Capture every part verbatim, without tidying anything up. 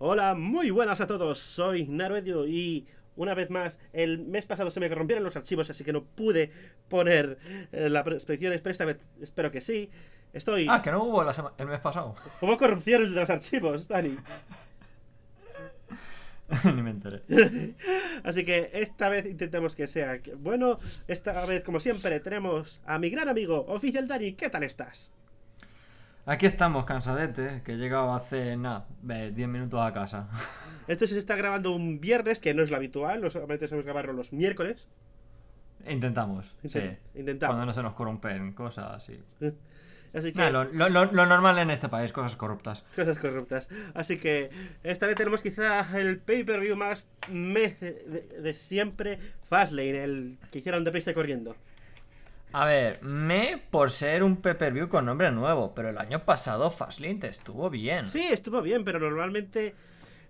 Hola, muy buenas a todos, soy Naruedyoh y una vez más, el mes pasado se me rompieron los archivos, así que no pude poner eh, la predicción, pero esta vez espero que sí. Estoy... Ah, que no hubo la el mes pasado. Hubo corrupción de los archivos, Dani. Ni me enteré. Así que esta vez intentamos que sea bueno. Esta vez, como siempre, tenemos a mi gran amigo, Oficial Dani. ¿Qué tal estás? Aquí estamos, cansadete, que he llegado hace, nada, diez minutos a casa. Esto se está grabando un viernes, que no es lo habitual, normalmente solemos grabarlo los miércoles. Intentamos, Intent sí. Intentamos. Cuando no se nos corrompen cosas así. Así que... nah, lo, lo, lo normal en este país, cosas corruptas. Cosas corruptas. Así que esta vez tenemos quizá el pay-per-view más mes de, de, de siempre, Fastlane, el que hicieron de prisa corriendo. A ver, me por ser un pay-per-view con nombre nuevo, pero el año pasado Fastlane estuvo bien. Sí, estuvo bien, pero normalmente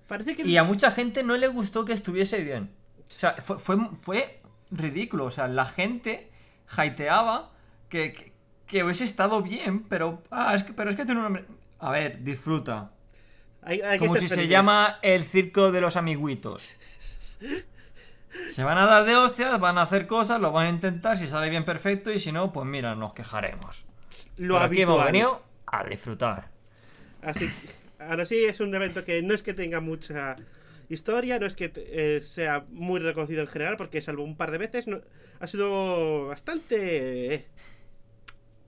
parece que... Y a mucha gente no le gustó que estuviese bien. O sea, fue, fue, fue ridículo, o sea, la gente jaiteaba que, que, que hubiese estado bien, pero, ah, es que, pero es que tiene un nombre... A ver, disfruta. Hay, hay Como si feliz. Se llama el circo de los amiguitos. Se van a dar de hostias, van a hacer cosas, lo van a intentar, si sale bien perfecto, y si no, pues mira, nos quejaremos. Lo Pero aquí hemos venido a disfrutar. Así, ahora sí, es un evento que no es que tenga mucha historia, no es que eh, sea muy reconocido en general, porque salvo un par de veces, no, ha sido bastante...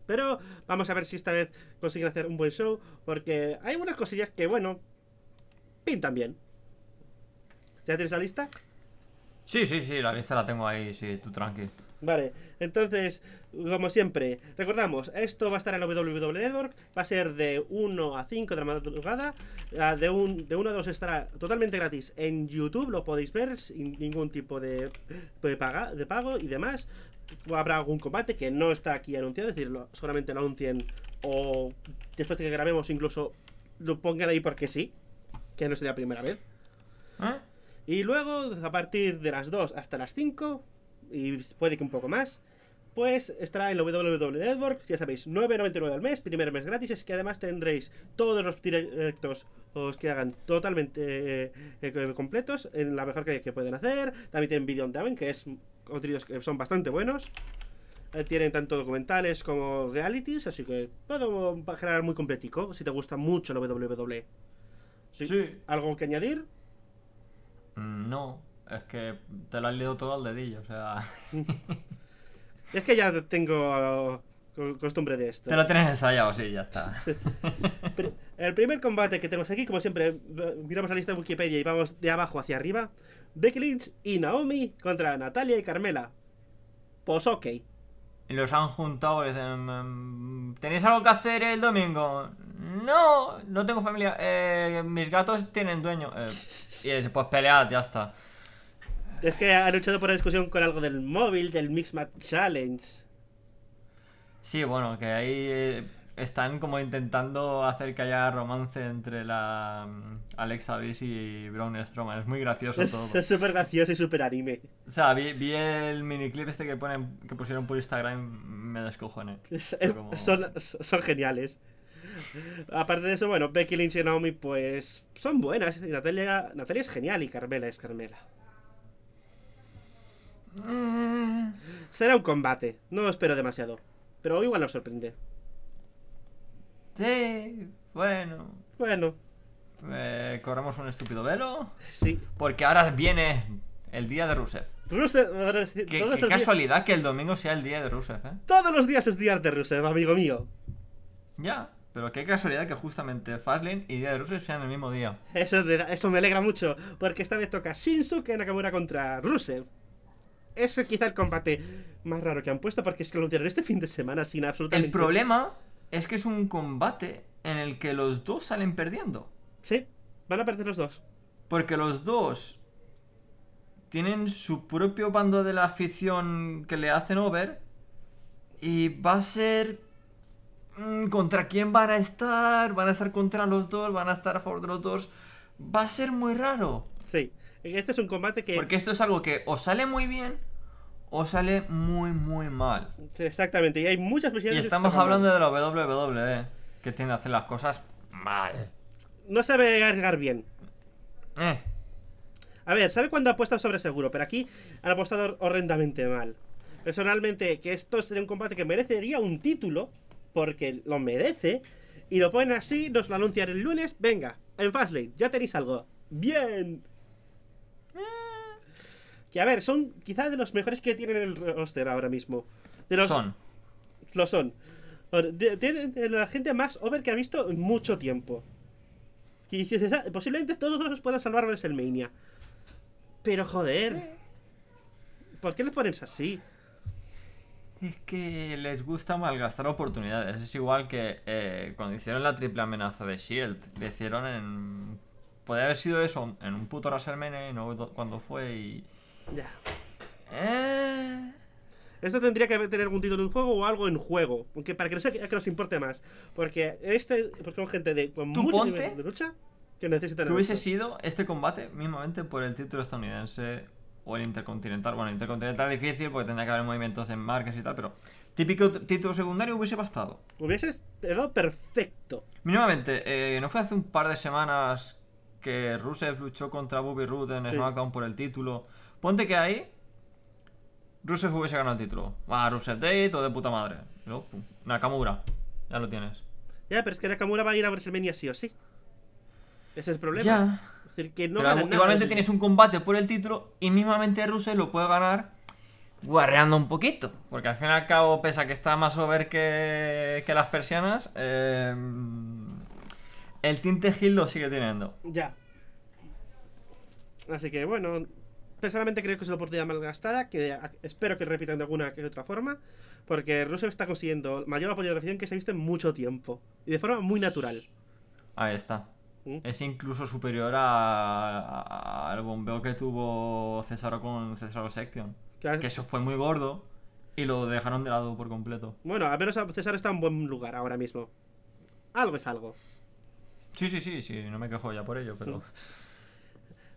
Pero vamos a ver si esta vez consiguen hacer un buen show, porque hay unas cosillas que, bueno, pintan bien. ¿Ya tienes la lista? Sí, sí, sí, la lista la tengo ahí, sí, tú tranqui. Vale, entonces, como siempre, recordamos, esto va a estar en la doble u doble u E Network, va a ser de uno a cinco de la madrugada, de, un, de uno a dos estará totalmente gratis en YouTube, lo podéis ver sin ningún tipo de, de, paga, de pago y demás. Habrá algún combate que no está aquí anunciado, es decir, lo, solamente lo anuncien o después de que grabemos incluso lo pongan ahí porque sí, que no sería la primera vez. ¿Eh? Y luego, a partir de las dos hasta las cinco, y puede que un poco más, pues estará en la doble u doble u E Network, ya sabéis, nueve noventa y nueve al mes, primer mes gratis, es que además tendréis todos los directos os que hagan totalmente eh, eh, completos, en la mejor que, que pueden hacer, también tienen Video On Demand, que es contenidos que son bastante buenos, eh, tienen tanto documentales como realities, así que todo va a generar muy completico, si te gusta mucho la doble u doble u E. ¿Sí? Sí. ¿Algo que añadir? No, es que te la has leído todo al dedillo, o sea... Es que ya tengo uh, costumbre de esto. Te lo tienes ensayado, sí, ya está. El primer combate que tenemos aquí, como siempre, miramos la lista de Wikipedia y vamos de abajo hacia arriba. Becky Lynch y Naomi contra Natalya y Carmella. Pues ok. Y los han juntado y dicen, ¿tenéis algo que hacer el domingo? No, no tengo familia, eh, mis gatos tienen dueño, eh, y pues pelead, ya está. Es que han luchado por la discusión con algo del móvil, del Mixed Match Challenge. Sí, bueno, que ahí están como intentando hacer que haya romance entre la Alexa Bliss y Braun Strowman. Es muy gracioso es, todo. Es súper gracioso y súper anime. O sea, vi, vi el miniclip este que ponen, que pusieron por Instagram, me descojoné. Es, como... son, son geniales. Aparte de eso, bueno, Becky Lynch y Naomi pues son buenas. Y Natalya, Natalya es genial y Carmella es Carmella. Mm. Será un combate, no lo espero demasiado, pero igual nos sorprende. Sí, bueno. Bueno. Eh, corremos un estúpido velo. Sí. Porque ahora viene el día de Rusev. Rusev, ¿Qué, qué casualidad días... que el domingo sea el día de Rusev, ¿eh? Todos los días es día de Rusev, amigo mío. Ya. Pero qué casualidad que justamente Fastlane y Día de Rusev sean el mismo día. Eso, eso me alegra mucho, porque esta vez toca Shinsuke Nakamura contra Rusev. Ese quizá el combate más raro que han puesto, porque es que lo tiraron este fin de semana sin absolutamente... El problema es que es un combate en el que los dos salen perdiendo. Sí, van a perder los dos. Porque los dos tienen su propio bando de la afición que le hacen over. Y va a ser... ¿Contra quién van a estar? ¿Van a estar contra los dos? ¿Van a estar a favor de los dos? Va a ser muy raro. Sí, este es un combate que... Porque esto es algo que o sale muy bien o sale muy muy mal. Exactamente, y hay muchas posibilidades. Y estamos hablando mal. De la doble u doble u E, que tiende a hacer las cosas mal. No sabe arriesgar bien. Eh. A ver, sabe cuándo apuesta sobre seguro, pero aquí han apostado horrendamente mal. Personalmente, que esto sería un combate que merecería un título, porque lo merece, y lo ponen así, nos lo anuncian el lunes, venga, en Fastlane, ya tenéis algo. ¡Bien! Que a ver, son quizás de los mejores que tienen el roster ahora mismo. De los, son. Lo son. Tienen la gente más over que ha visto en mucho tiempo. Y posiblemente todos los puedan salvar WrestleMania. Pero joder, ¿por qué les pones así? Es que les gusta malgastar oportunidades. Es igual que eh, cuando hicieron la triple amenaza de Shield. Le hicieron en... podría haber sido eso, en un puto WrestleMania, no cuando fue y... Ya. Eh... Esto tendría que tener algún título en juego o algo en juego. Porque para que no sea que nos importe más. Porque este, porque son gente de, con mucho nivel de lucha que necesitan... ¿Tú hubiese sido este combate mismamente por el título estadounidense o el intercontinental? Bueno, el intercontinental es difícil porque tendría que haber movimientos en marcas y tal, pero típico título secundario hubiese bastado. Hubiese dado perfecto. Mínimamente, eh, ¿no fue hace un par de semanas que Rusev luchó contra Bobby Roode en sí. SmackDown por el título? Ponte que ahí Rusev hubiese ganado el título. Ah, Rusev Day, todo de puta madre. Luego, pum, Nakamura, ya lo tienes. Ya, pero es que Nakamura va a ir a WrestleMania sí o sí. Ese es el problema. Ya. Es decir, que no gana nada. Igualmente tienes un combate por el título y mismamente Rusev lo puede ganar guarreando un poquito. Porque al fin y al cabo, pese a que está más over que, que las persianas, eh... el tinte heel lo sigue teniendo. Ya. Así que bueno, personalmente creo que es una oportunidad malgastada, que espero que repitan de alguna que de otra forma, porque Rusev está consiguiendo mayor apoyo de la afición que se ha visto en mucho tiempo, y de forma muy natural. Ahí está. ¿Mm? Es incluso superior a, a, al bombeo que tuvo Cesaro con Cesaro Section. Que eso fue muy gordo y lo dejaron de lado por completo. Bueno, al menos Cesaro está en buen lugar ahora mismo. Algo es algo. Sí, sí, sí, sí, no me quejo ya por ello, pero...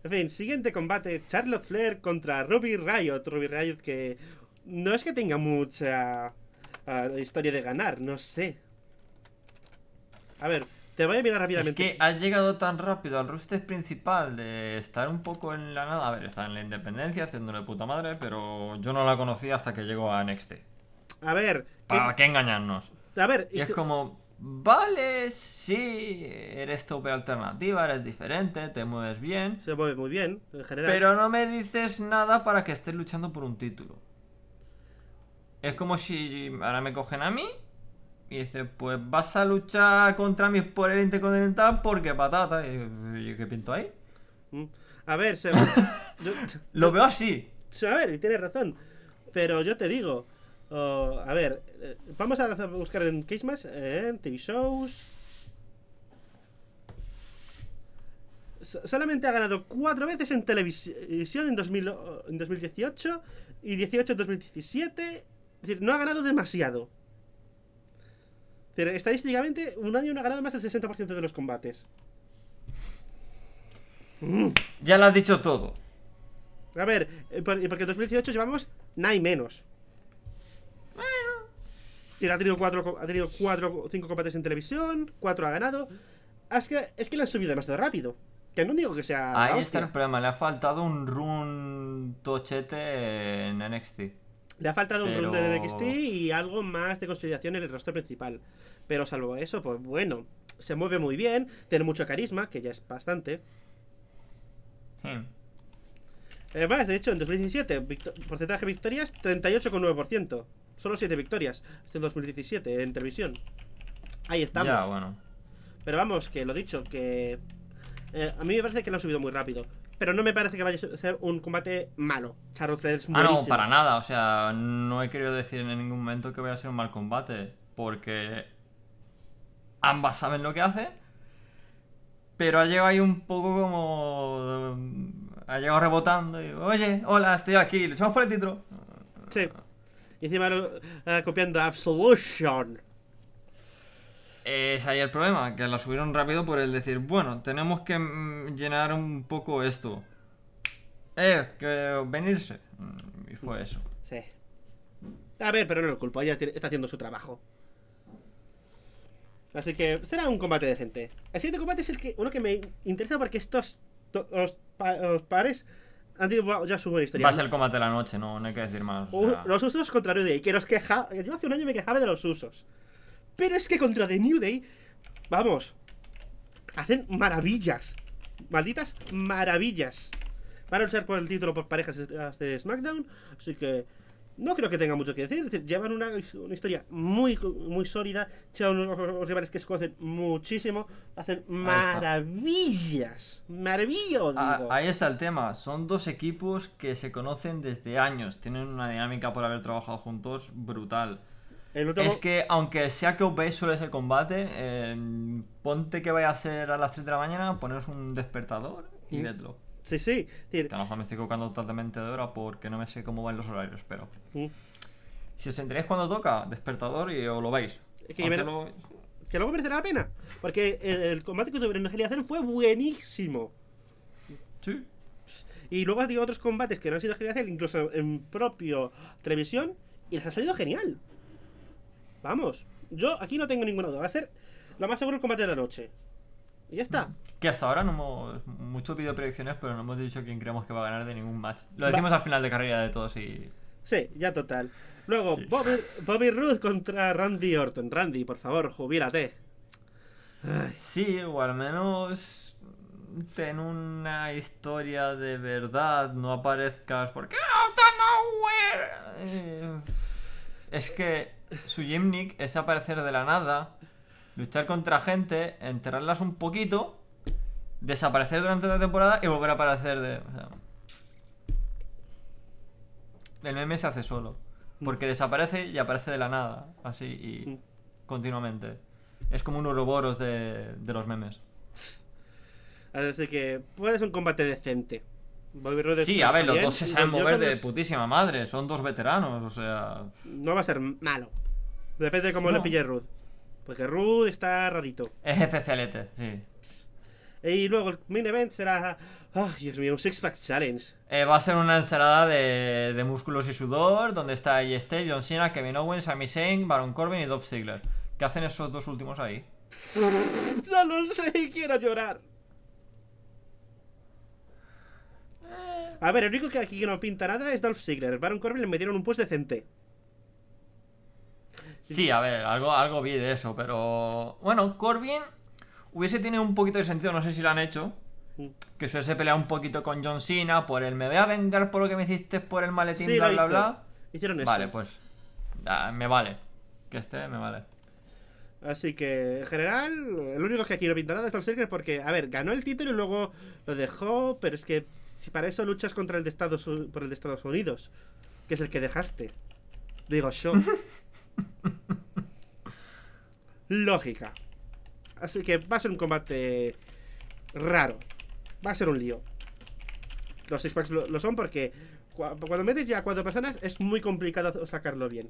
En fin, siguiente combate, Charlotte Flair contra Ruby Riott. Ruby Riott que no es que tenga mucha uh, historia de ganar, no sé. A ver, te voy a mirar rápidamente. Es que ha llegado tan rápido al roster principal de estar un poco en la nada. A ver, está en la independencia, haciéndole puta madre, pero yo no la conocía hasta que llegó a N X T. A ver... ¿Para qué engañarnos? A ver... Y es que... como... Vale, sí, eres tope alternativa, eres diferente, te mueves bien. Se mueve muy bien, en general. Pero no me dices nada para que estés luchando por un título. Es como si ahora me cogen a mí y dices, pues vas a luchar contra mí por el Intercontinental porque patata. ¿Y qué pinto ahí? A ver, se... yo... Lo veo así. A ver, y tienes razón, pero yo te digo... Uh, a ver, eh, vamos a buscar en CageMatch, eh, en T V Shows. So solamente ha ganado cuatro veces en televisión en, en dos mil dieciocho y dieciocho en dos mil diecisiete. Es decir, no ha ganado demasiado. Es decir, estadísticamente, un año no ha ganado más del sesenta por ciento de los combates. Mm. Ya lo has dicho todo. A ver, eh, por porque en dos mil dieciocho llevamos nada y menos. Ha tenido cuatro, ha tenido cuatro, cinco combates en televisión, cuatro ha ganado. Es que, es que le han subido demasiado rápido. Que no digo que sea... Ahí está el problema, le ha faltado un run tochete en N X T. Le ha faltado Pero... un run en N X T y algo más de consolidación en el roster principal. Pero salvo eso, pues bueno, se mueve muy bien, tiene mucho carisma, que ya es bastante. Hmm. Además, de hecho, en dos mil diecisiete, porcentaje de victorias treinta y ocho coma nueve por ciento. Solo siete victorias en dos mil diecisiete en televisión. Ahí estamos. Ya, bueno. Pero vamos, que lo dicho, que eh, a mí me parece que lo han subido muy rápido. Pero no me parece que vaya a ser un combate malo. Charlotte Flair es buenísimo. Ah, no, para nada. O sea, no he querido decir en ningún momento que vaya a ser un mal combate. Porque ambas saben lo que hacen. Pero ha llegado ahí un poco como... Ha llegado rebotando y... Oye, hola, estoy aquí. ¿Le echamos por el título? Sí. Y encima uh, copiando Absolution. Es ahí el problema, que la subieron rápido por el decir, bueno, tenemos que mm, llenar un poco esto. Eh, que venirse. Y fue eso. Sí. A ver, pero no lo culpo, ella está haciendo su trabajo. Así que será un combate decente. El siguiente combate es el que uno que me interesa porque estos los, pa los pares han tenido ya su buena historia. Va a ser el combate de la noche, no, no hay que decir más. O sea... Los Usos contra New Day, que nos queja. Yo hace un año me quejaba de los Usos, pero es que contra The New Day, vamos, hacen maravillas. Malditas maravillas. Van a luchar por el título por parejas de SmackDown, así que no creo que tenga mucho que decir. Es decir, llevan una, una historia muy, muy sólida. Llevan unos, unos rivales que se conocen muchísimo. Hacen maravillas. Maravilloso. Ahí está el tema. Son dos equipos que se conocen desde años. Tienen una dinámica por haber trabajado juntos brutal. El último... Es que aunque sea que os veis solo ese combate, eh, ponte que vais a hacer a las tres de la mañana, poneros un despertador y ¿Mm? vedlo. Sí, sí. Que a lo mejor me estoy equivocando totalmente de hora porque no me sé cómo van los horarios, pero... ¿Mm? Si os enteréis cuando toca, despertador y os lo veis. Es que, ver... lo... que luego merecerá la pena, porque el, el combate que tuvieron en Angelina Cero fue buenísimo. Sí. Y luego ha habido otros combates que no han sido Angelina Cero, incluso en propio televisión, y les ha salido genial. Vamos, yo aquí no tengo ninguna duda. Va a ser lo más seguro el combate de la noche. Y ya está. Que hasta ahora no hemos... Mucho pedido predicciones, pero no hemos dicho quién creemos que va a ganar de ningún match. Lo decimos va. al final de carrera de todos y... Sí, ya total. Luego, sí. Bobby, Bobby Roode contra Randy Orton. Randy, por favor, jubílate. Ay. Sí, o al menos... Ten una historia de verdad. No aparezcas porque... ¡Out of nowhere! Eh, es que... Su gimnick es aparecer de la nada, luchar contra gente, enterrarlas un poquito, desaparecer durante la temporada y volver a aparecer de... O sea, el meme se hace solo, porque desaparece y aparece de la nada, así y continuamente. Es como un Ouroboros de, de los memes. Así que puede ser un combate decente. Sí, a ver, los dos se saben mover de putísima madre. Son dos veteranos, o sea... No va a ser malo. Depende de cómo le pille Rude. Porque Rude está rarito. Es especialete, sí. Y luego el main event será... ¡Ay, Dios mío! Un six-pack challenge. Va a ser una ensalada de músculos y sudor, donde está A J Styles, John Cena, Kevin Owens, Sami Zayn, Baron Corbin y Dolph Ziggler. ¿Qué hacen esos dos últimos ahí? ¡No lo sé! ¡Quiero llorar! A ver, el único que aquí no pinta nada es Dolph Ziggler. Baron Corbin le metieron un push decente. Sí, a ver, algo, algo vi de eso, pero... Bueno, Corbin hubiese tenido un poquito de sentido, no sé si lo han hecho. Que suele pelear un poquito con John Cena por el... Me voy a vengar por lo que me hiciste por el maletín, sí, bla, bla, bla. Hicieron eso. Vale, pues... Ah, me vale. Que este me vale. Así que, en general, el único que aquí no pinta nada es Dolph Ziggler porque, a ver, ganó el título y luego lo dejó, pero es que... Si para eso luchas contra el de Estados por el de Estados Unidos, que es el que dejaste. Digo, yo. Lógica. Así que va a ser un combate raro. Va a ser un lío. Los six-packs lo, lo son porque cu cuando metes ya a cuatro personas es muy complicado sacarlo bien.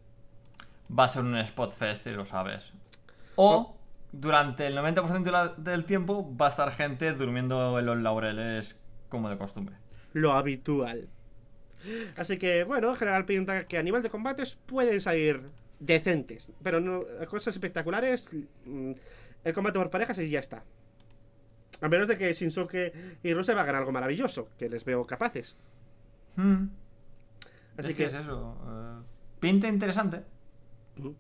Va a ser un spot fest y lo sabes. O... ¿No? Durante el noventa por ciento de la, del tiempo va a estar gente durmiendo en los laureles como de costumbre. Lo habitual. Así que, bueno, en general pinta que a nivel de combates pueden salir decentes, pero no cosas espectaculares. El combate por parejas y ya está. A menos de que Shinsuke y Rusev hagan algo maravilloso, que les veo capaces. Hmm. Así es que, que es eso. Uh, pinta interesante. Uh-huh.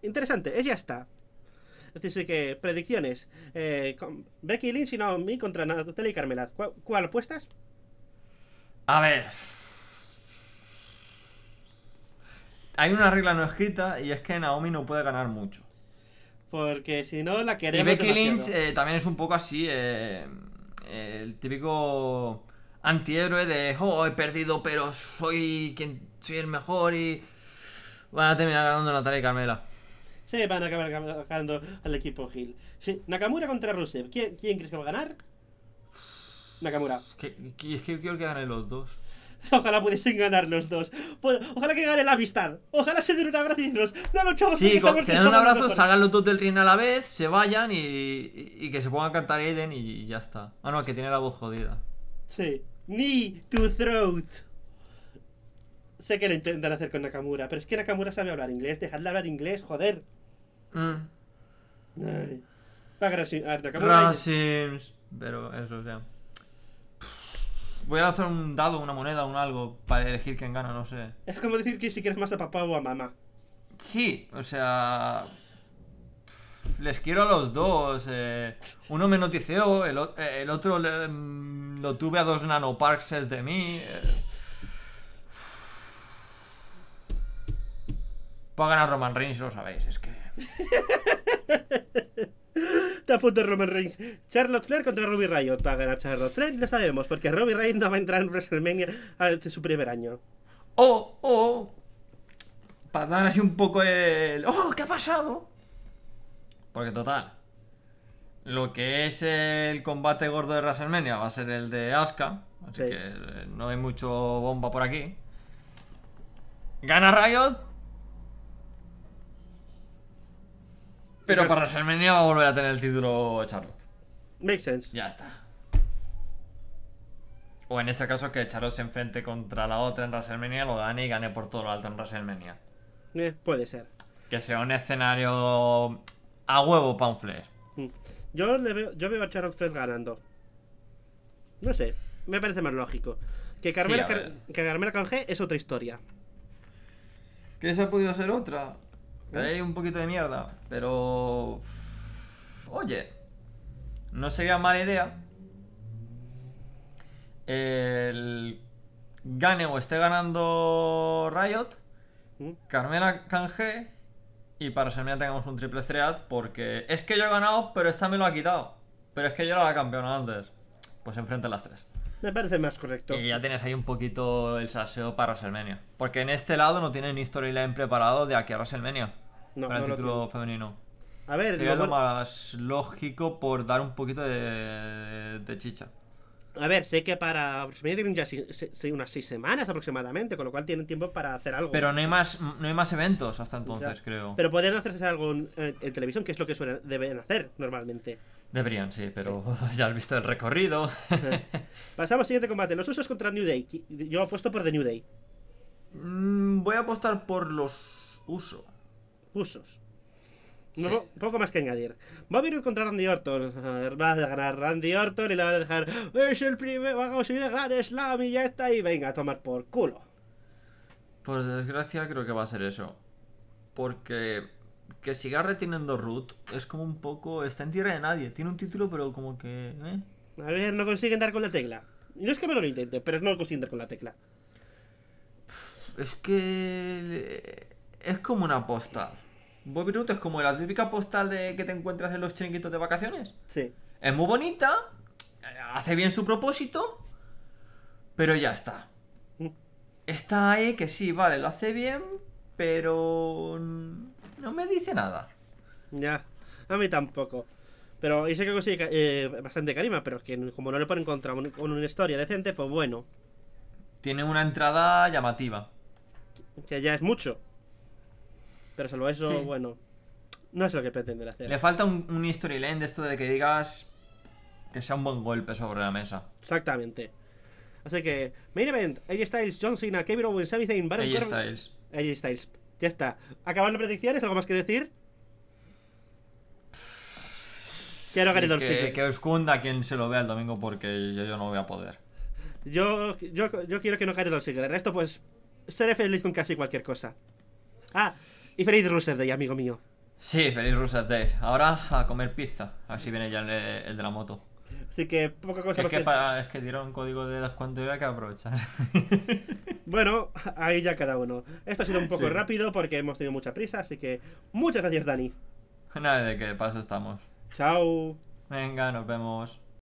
Interesante, es ya está. Así que, predicciones. Eh, Becky Lynch y Naomi contra Natalya y Carmella. ¿Cuál, ¿Cuál apuestas? A ver. Hay una regla no escrita y es que Naomi no puede ganar mucho. Porque si no, la queremos. Y Becky Lynch eh, también es un poco así. Eh, eh, el típico antihéroe de, oh, he perdido, pero soy, quien, soy el mejor y van a terminar ganando Natalya y Carmella. Se van a acabar ganando al equipo Hill. Sí, Nakamura contra Rusev. ¿Quién, ¿Quién crees que va a ganar? Nakamura. Es que, que, que quiero que ganen los dos. Ojalá pudiesen ganar los dos. Pues, ojalá que gane la amistad. Ojalá se den un abrazo y nos... No, los chavos. Sí, con, se den un abrazo, salgan los dos del ring a la vez, se vayan y, y, y que se pongan a cantar Aiden y, y ya está. Ah, no, que tiene la voz jodida. Sí. Knee to throat. Sé que lo intentan hacer con Nakamura, pero es que Nakamura sabe hablar inglés. Dejadle hablar inglés, joder. Mm. Ay, va a ganar Nakamura. Pero eso, o sea. Voy a lanzar un dado, una moneda, un algo para elegir quién gana, no sé. Es como decir que si quieres más a papá o a mamá. Sí, o sea... Les quiero a los dos. Eh, uno me notició, el, el otro le, lo tuve a dos nanoparses de mí. Eh. Va a ganar Roman Reigns, lo sabéis, es que... Te apunto Roman Reigns. Charlotte Flair contra Ruby Riott. Va a ganar Charlotte Flair, lo sabemos, porque Ruby Riott no va a entrar en WrestleMania desde su primer año. Oh, oh. Para dar así un poco el... Oh, ¿qué ha pasado? Porque total, lo que es el combate gordo de WrestleMania va a ser el de Asuka, así sí. que no hay mucho bomba por aquí. Gana Riott, pero para WrestleMania va a volver a tener el título Charlotte. Makes sense. Ya está. O en este caso que Charlotte se enfrente contra la otra en WrestleMania, lo gane y gane por todo lo alto en WrestleMania. Eh, puede ser. Que sea un escenario... A huevo, Pound Flair. Yo, le veo, yo veo a Charlotte Flair ganando. No sé, me parece más lógico. Que Carmela, sí, Car que Carmela canje es otra historia. Que esa podría ser otra. Que hay un poquito de mierda, pero... Oye, no sería mala idea. El... Gane o esté ganando Riott. ¿Mm? Carmela canje. Y para WrestleMania tengamos un triple threat, porque es que yo he ganado, pero esta me lo ha quitado. Pero es que yo era la campeona antes. Pues enfrente las tres. Me parece más correcto. Y ya tienes ahí un poquito el salseo para WrestleMania. Porque en este lado no tienen storyline preparado de aquí a WrestleMania. No, para no el título femenino. A ver, sería lo más lógico por dar un poquito de, de chicha. A ver, sé que para WrestleMania tienen ya seis, unas seis semanas aproximadamente, con lo cual tienen tiempo para hacer algo. Pero no hay más, no hay más eventos hasta entonces, o sea, creo. Pero podrían hacerse algo en, en, en televisión, que es lo que suelen, deben hacer normalmente. Deberían, sí, pero sí. Ya has visto el recorrido. Pasamos al siguiente combate, los Usos contra New Day. Yo apuesto por The New Day. Mm, voy a apostar por los Usos. Usos. No, sí. Poco más que añadir. Bobby Roode contra Randy Orton. Va a ganar Randy Orton y le va a dejar. Es el primer. Va a conseguir el Grand Slam y ya está. Y venga, a tomar por culo. Por desgracia, creo que va a ser eso. Porque que siga reteniendo Roode es como un poco. Está en tierra de nadie. Tiene un título, pero como que. ¿eh? A ver, no consiguen dar con la tecla. No es que me lo intente, pero no consiguen dar con la tecla. Es que. Es como una aposta. Bobby Roode es como la típica postal de que te encuentras en los chiringuitos de vacaciones. Sí. Es muy bonita, hace bien su propósito, pero ya está. Está ahí que sí, vale, lo hace bien, pero no me dice nada. Ya, a mí tampoco. Pero y sé que consigue eh, bastante carisma, pero que como no le ponen contra un, una historia decente, pues bueno. Tiene una entrada llamativa. Que ya es mucho. Pero solo eso, sí. Bueno, no es lo que pretende hacer. Le falta un, un storyline de esto de que digas que sea un buen golpe sobre la mesa. Exactamente. Así que, main event, A J Styles, John Cena, Kevin Owens, Sami Zayn, Baron Corbin... A J Styles. A J Styles. Ya está. ¿Acaban las predicciones? ¿Algo más que decir? Quiero ganar Dolph Ziggler. Que os cunda quien se lo vea el domingo porque yo, yo no voy a poder. Yo, yo, yo quiero que no gane Dolph Ziggler. El resto, pues, seré feliz con casi cualquier cosa. Ah... Y feliz Rusev Day, amigo mío. Sí, feliz Rusev Day. Ahora a comer pizza. A ver si viene ya el, el de la moto. Así que poca cosa es que, para, es que dieron un código de descuento y hay que aprovechar. Bueno, ahí ya cada uno. Esto ha sido un poco sí. rápido porque hemos tenido mucha prisa. Así que muchas gracias, Dani. Nada de que, de paso estamos. Chao. Venga, nos vemos.